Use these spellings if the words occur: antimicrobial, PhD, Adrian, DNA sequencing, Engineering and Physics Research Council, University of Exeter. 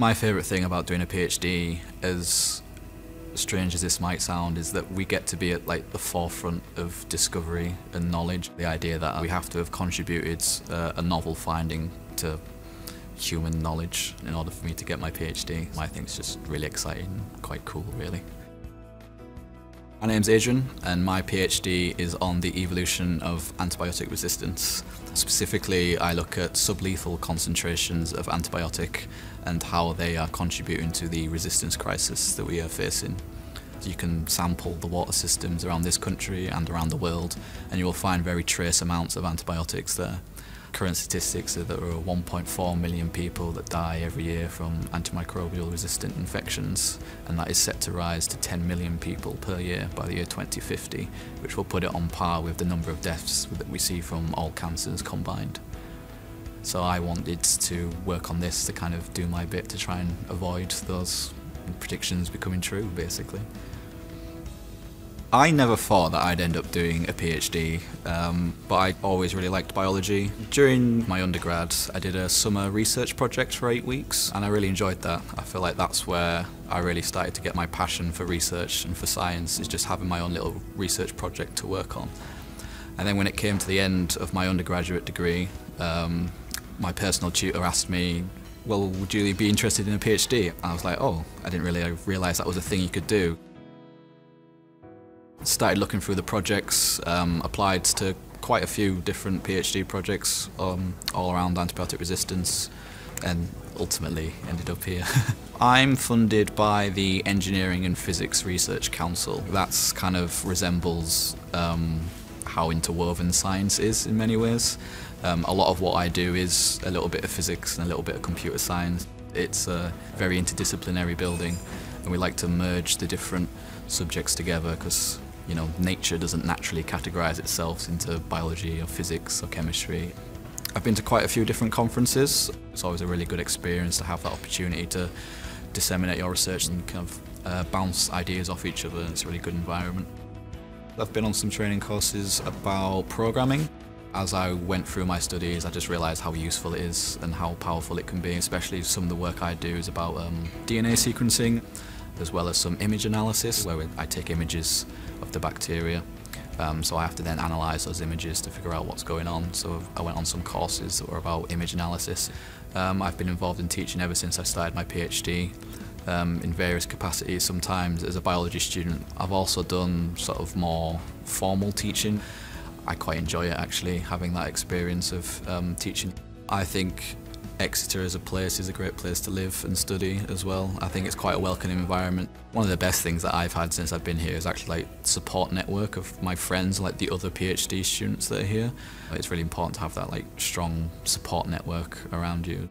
My favourite thing about doing a PhD, as strange as this might sound, is that we get to be at like the forefront of discovery and knowledge. The idea that we have to have contributed a novel finding to human knowledge in order for me to get my PhD, I think it's just really exciting, quite cool really. My name's Adrian and my PhD is on the evolution of antibiotic resistance. Specifically, I look at sublethal concentrations of antibiotic and how they are contributing to the resistance crisis that we are facing. You can sample the water systems around this country and around the world and you will find very trace amounts of antibiotics there. Current statistics are that there are 1.4 million people that die every year from antimicrobial resistant infections, and that is set to rise to 10 million people per year by the year 2050, which will put it on par with the number of deaths that we see from all cancers combined. So I wanted to work on this to kind of do my bit to try and avoid those predictions becoming true, basically. I never thought that I'd end up doing a PhD, but I always really liked biology. During my undergrad, I did a summer research project for 8 weeks, and I really enjoyed that. I feel like that's where I really started to get my passion for research and for science, is just having my own little research project to work on. And then when it came to the end of my undergraduate degree, my personal tutor asked me, well, would you be interested in a PhD? I was like, oh, I didn't really realise that was a thing you could do. Started looking through the projects, applied to quite a few different PhD projects all around antibiotic resistance, and ultimately ended up here. I'm funded by the Engineering and Physics Research Council. That's kind of resembles how interwoven science is in many ways. A lot of what I do is a little bit of physics and a little bit of computer science. It's a very interdisciplinary building, and we like to merge the different subjects together because, you know, nature doesn't naturally categorise itself into biology or physics or chemistry. I've been to quite a few different conferences. It's always a really good experience to have that opportunity to disseminate your research and kind of bounce ideas off each other. It's a really good environment. I've been on some training courses about programming. As I went through my studies, I just realised how useful it is and how powerful it can be, especially some of the work I do is about DNA sequencing, as well as some image analysis, where I take images of the bacteria. So I have to then analyse those images to figure out what's going on. So I went on some courses that were about image analysis. I've been involved in teaching ever since I started my PhD, in various capacities, sometimes as a biology student. I've also done sort of more formal teaching. I quite enjoy it actually, having that experience of teaching. I think Exeter as a place is a great place to live and study as well. I think it's quite a welcoming environment. One of the best things that I've had since I've been here is actually like support network of my friends, like the other PhD students that are here. It's really important to have that like strong support network around you.